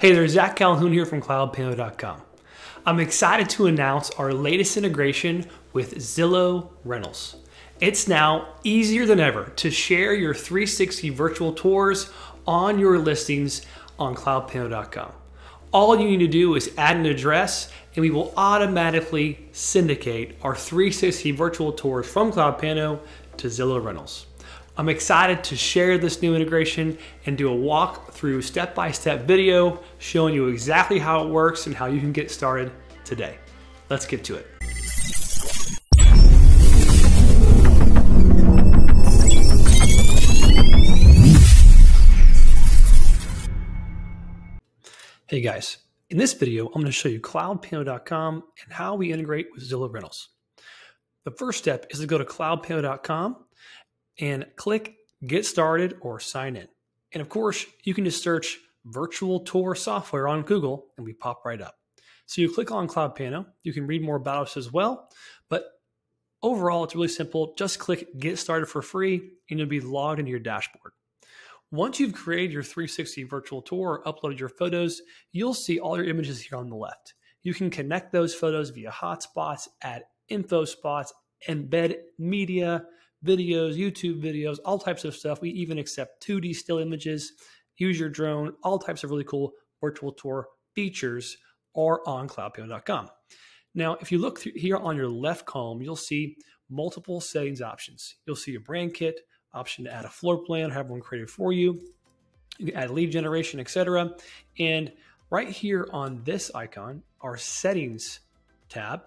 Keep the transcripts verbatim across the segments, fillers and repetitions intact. Hey there, Zach Calhoun here from cloud pano dot com. I'm excited to announce our latest integration with Zillow Rentals. It's now easier than ever to share your three sixty virtual tours on your listings on cloud pano dot com. All you need to do is add an address and we will automatically syndicate our three sixty virtual tours from CloudPano to Zillow Rentals. I'm excited to share this new integration and do a walkthrough step-by-step video showing you exactly how it works and how you can get started today. Let's get to it. Hey guys, in this video, I'm going to show you cloud pano dot com and how we integrate with Zillow Rentals. The first step is to go to cloud pano dot com and click Get Started or Sign In. And of course, you can just search virtual tour software on Google and we pop right up. So you click on CloudPano. You can read more about us as well, but overall, it's really simple. Just click Get Started for free and you'll be logged into your dashboard. Once you've created your three sixty virtual tour or uploaded your photos, you'll see all your images here on the left. You can connect those photos via hotspots, add info spots, embed media, videos, YouTube videos, all types of stuff. We even accept two D still images, use your drone, all types of really cool virtual tour features are on cloud pano dot com. Now, if you look through here on your left column, you'll see multiple settings options. You'll see a brand kit, option to add a floor plan, have one created for you. You can add lead generation, et cetera. And right here on this icon, our settings tab,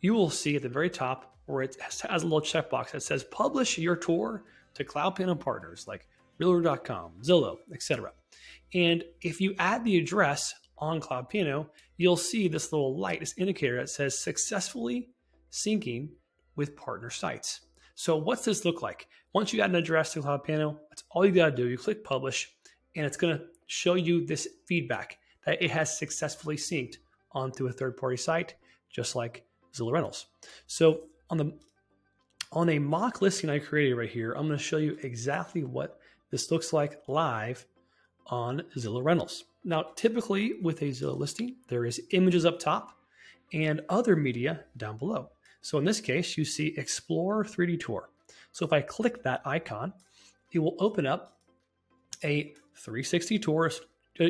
you will see at the very top where it has a little checkbox that says publish your tour to CloudPano partners like realtor dot com, Zillow, et cetera. And if you add the address on CloudPano, you'll see this little light, this indicator that says successfully syncing with partner sites. So what's this look like? Once you add an address to CloudPano, that's all you gotta do. You click publish and it's gonna show you this feedback that it has successfully synced onto a third-party site, just like Zillow Rentals. So On, the, on a mock listing I created right here, I'm going to show you exactly what this looks like live on Zillow Rentals. Now, typically with a Zillow listing, there is images up top and other media down below. So in this case, you see Explore three D Tour. So if I click that icon, it will open up a three sixty tour,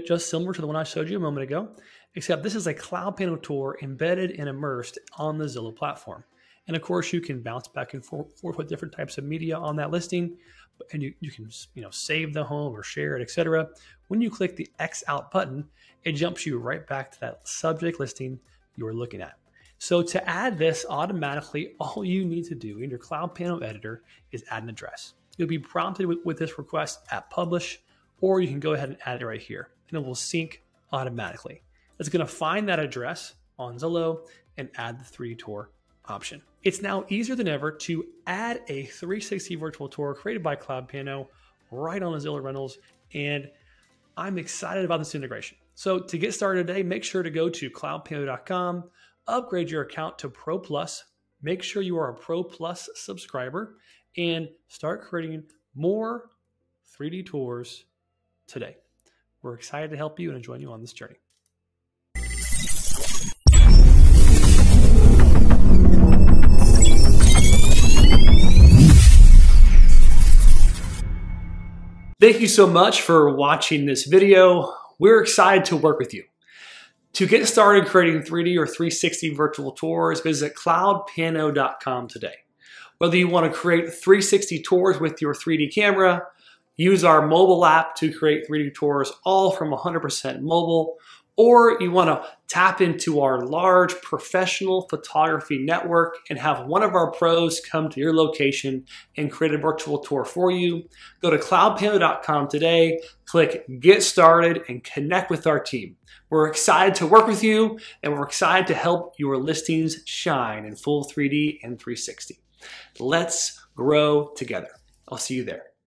just similar to the one I showed you a moment ago, except this is a CloudPano tour embedded and immersed on the Zillow platform. And of course, you can bounce back and forth with different types of media on that listing, and you, you can you know save the home or share it, et cetera. When you click the X out button, it jumps you right back to that subject listing you're looking at. So to add this automatically, all you need to do in your CloudPano editor is add an address. You'll be prompted with, with this request at publish, or you can go ahead and add it right here, and it will sync automatically. It's going to find that address on Zillow and add the three D tour option. It's now easier than ever to add a three sixty virtual tour created by CloudPano right on Zillow Rentals, and I'm excited about this integration. So to get started today, make sure to go to cloud pano dot com, upgrade your account to Pro Plus, make sure you are a Pro Plus subscriber, and start creating more three D tours today. We're excited to help you and join you on this journey. Thank you so much for watching this video. We're excited to work with you. To get started creating three D or three sixty virtual tours, visit cloud pano dot com today. Whether you want to create three sixty tours with your three D camera, use our mobile app to create three D tours all from one hundred percent mobile, or you want to tap into our large professional photography network and have one of our pros come to your location and create a virtual tour for you, go to cloud pano dot com today, click Get Started, and connect with our team. We're excited to work with you, and we're excited to help your listings shine in full three D and three sixty. Let's grow together. I'll see you there.